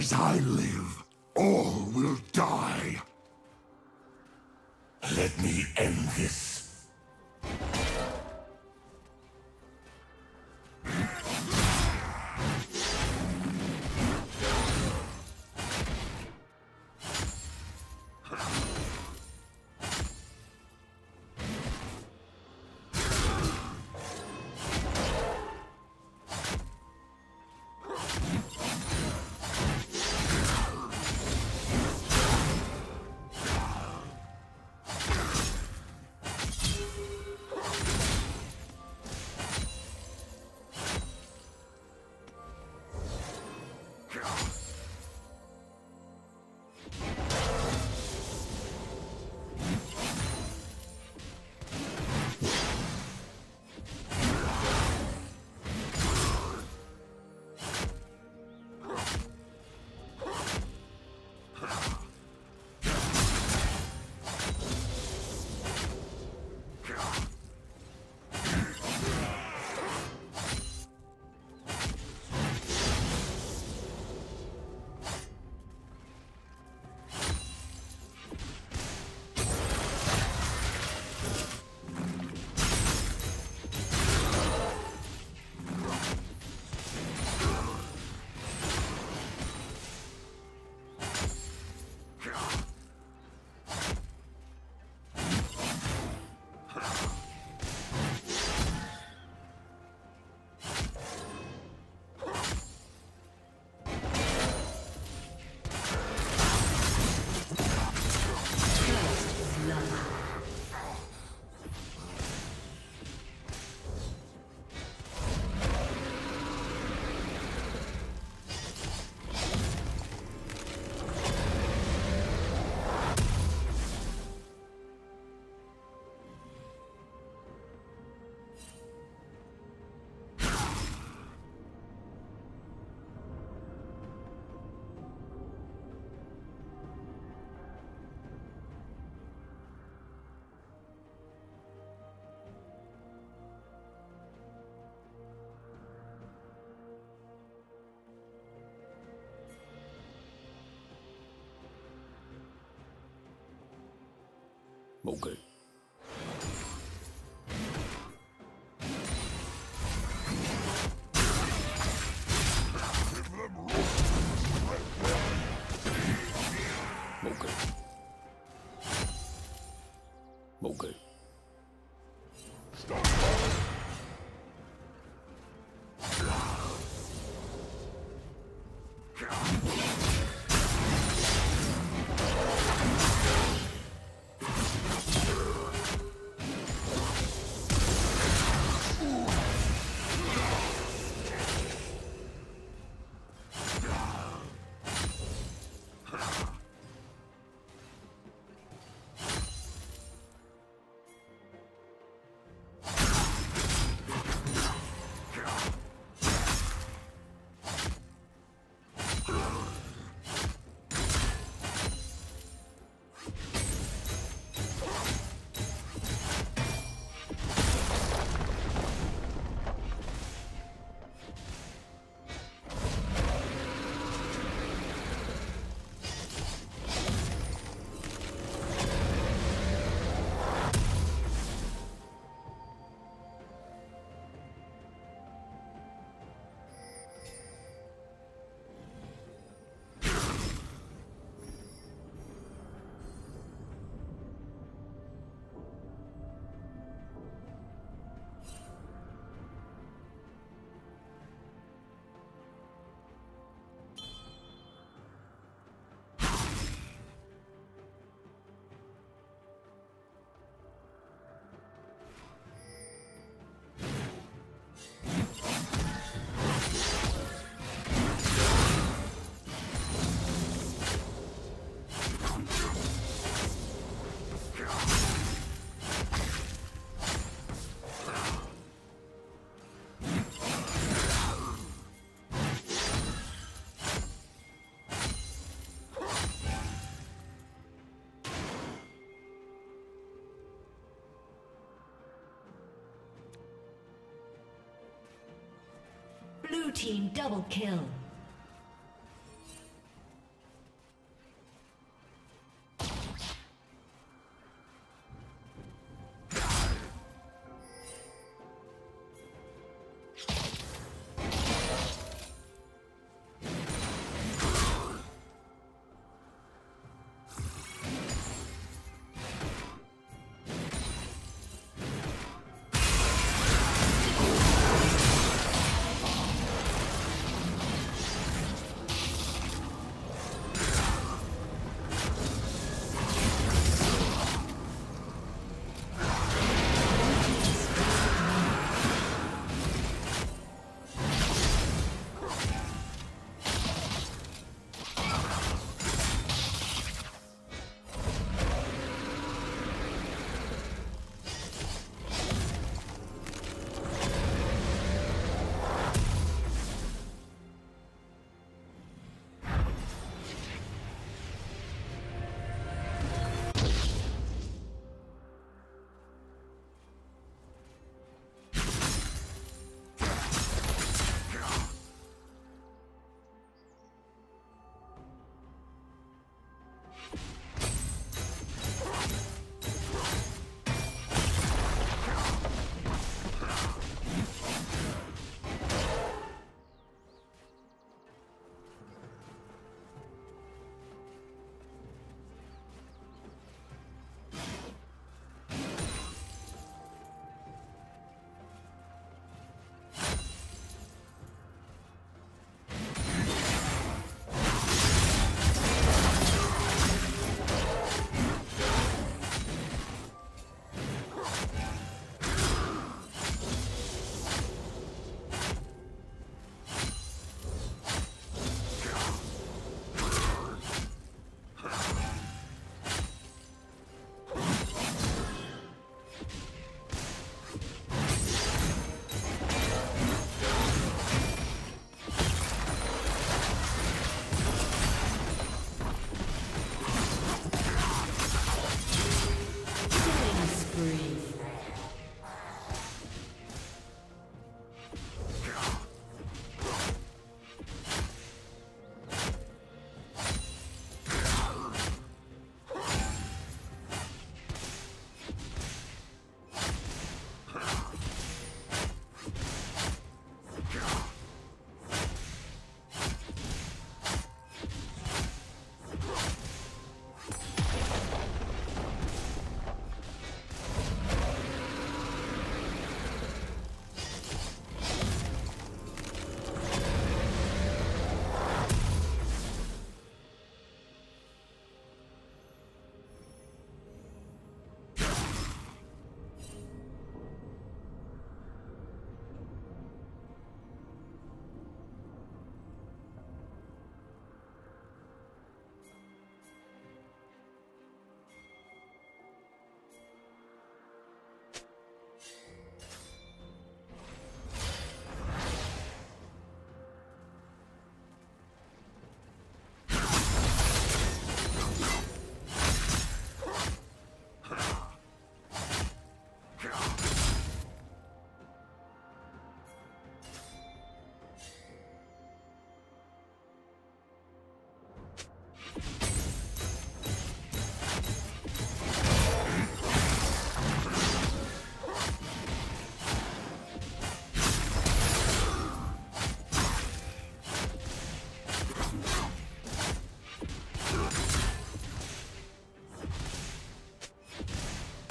As I live, all will die. Let me end this. Okay. Blue team double kill.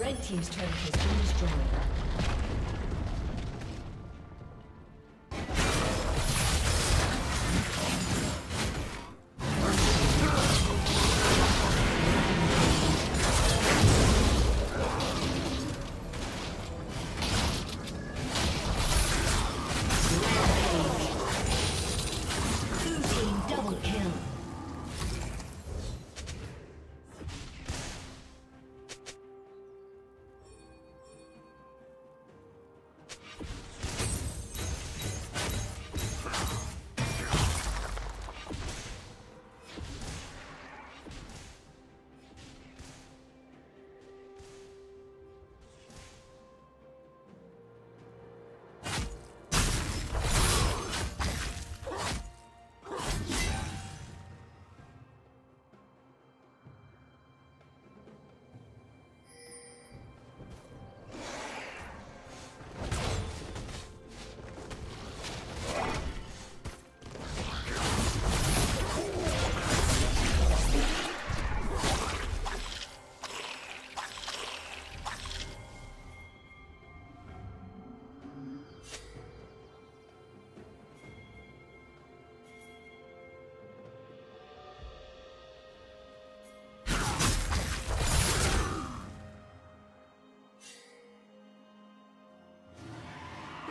Red team's turret has been destroyed.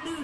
Blue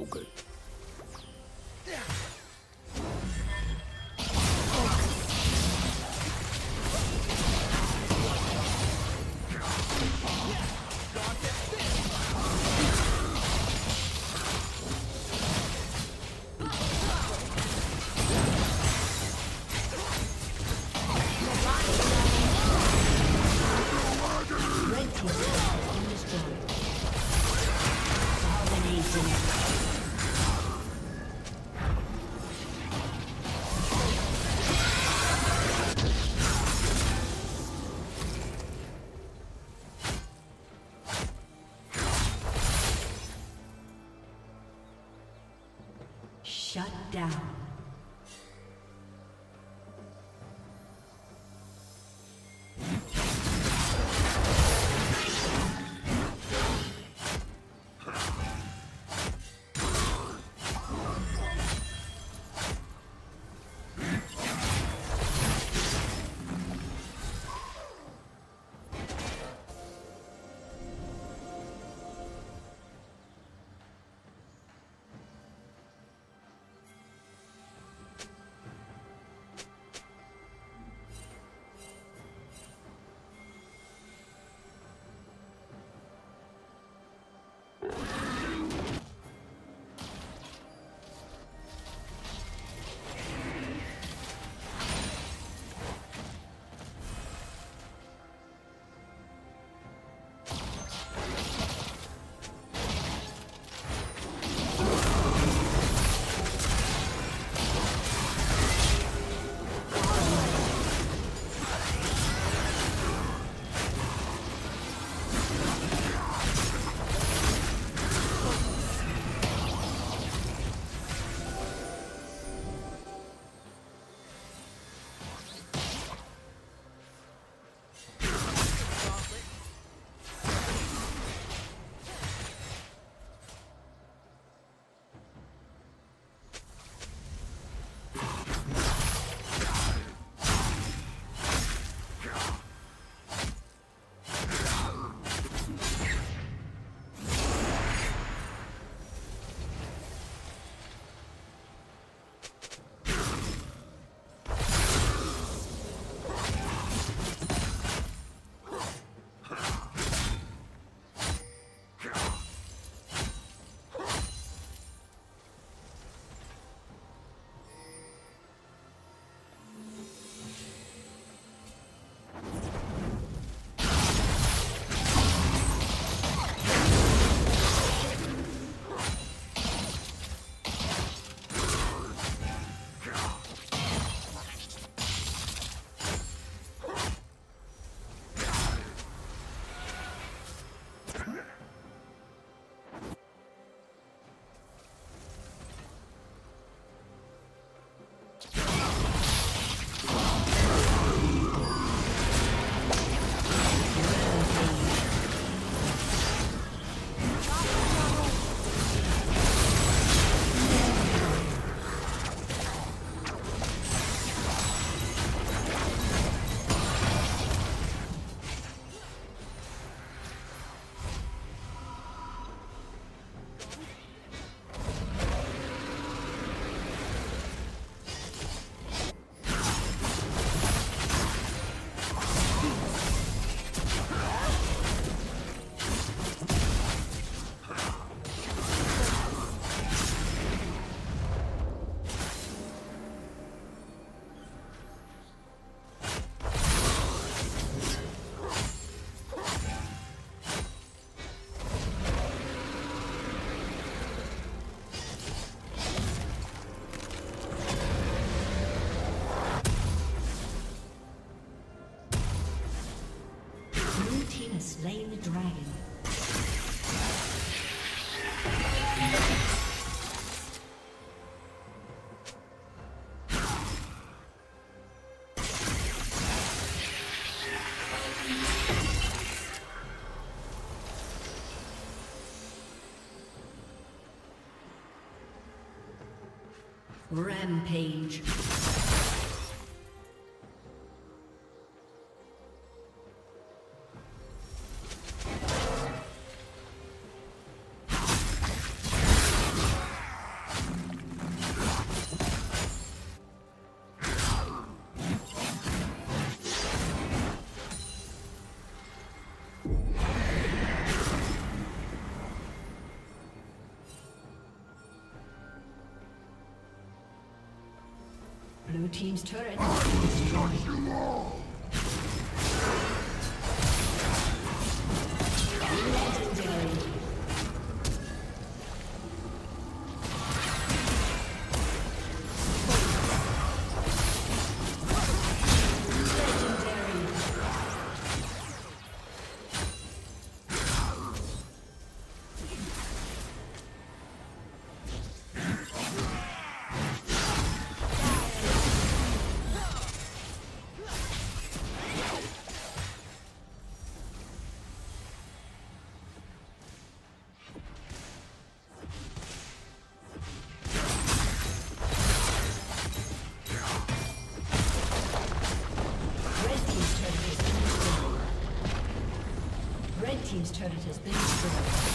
Okay. Shut down. has slain the dragon. Rampage. Blue team's turret has been destroyed. Team's turret has been destroyed.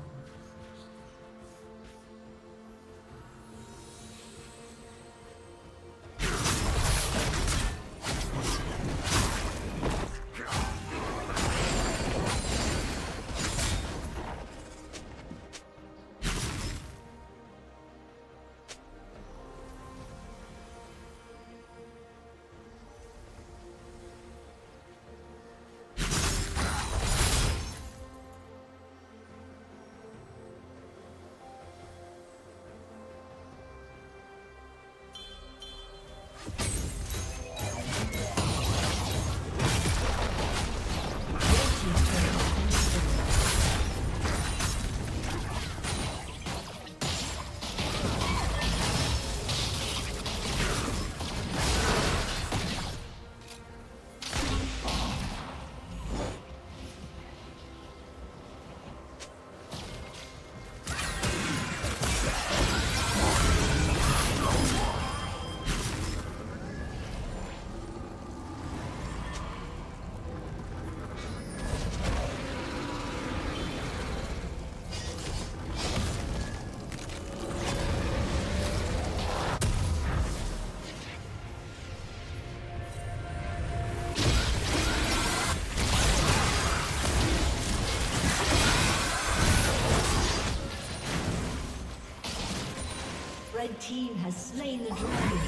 team has slain the dragon.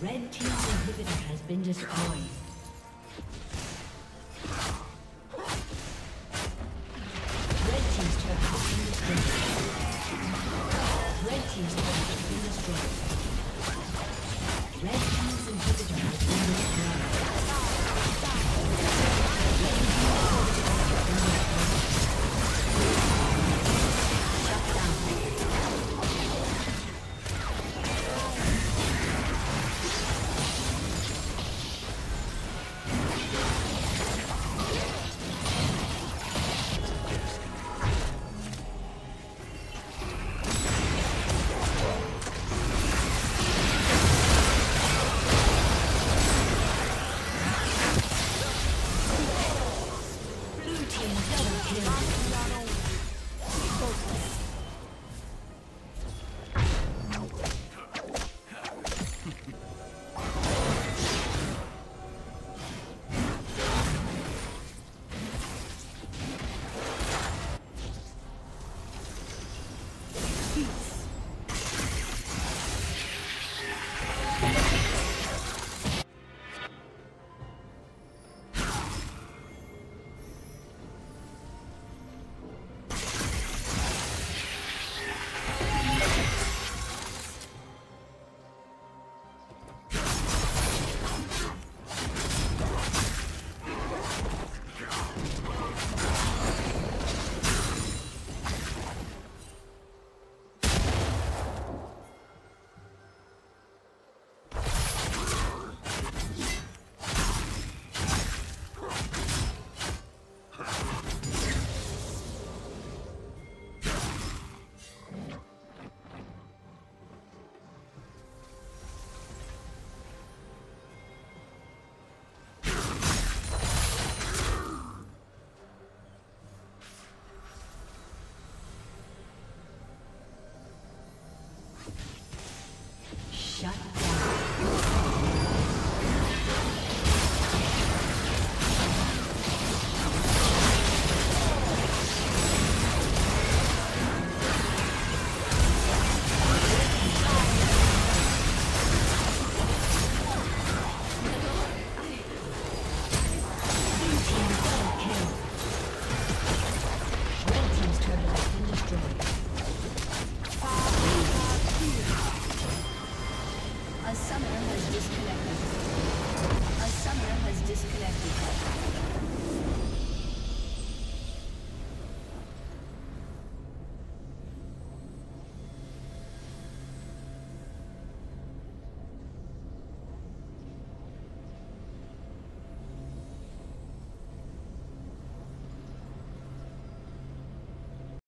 Red team's inhibitor has been destroyed. A summoner has disconnected.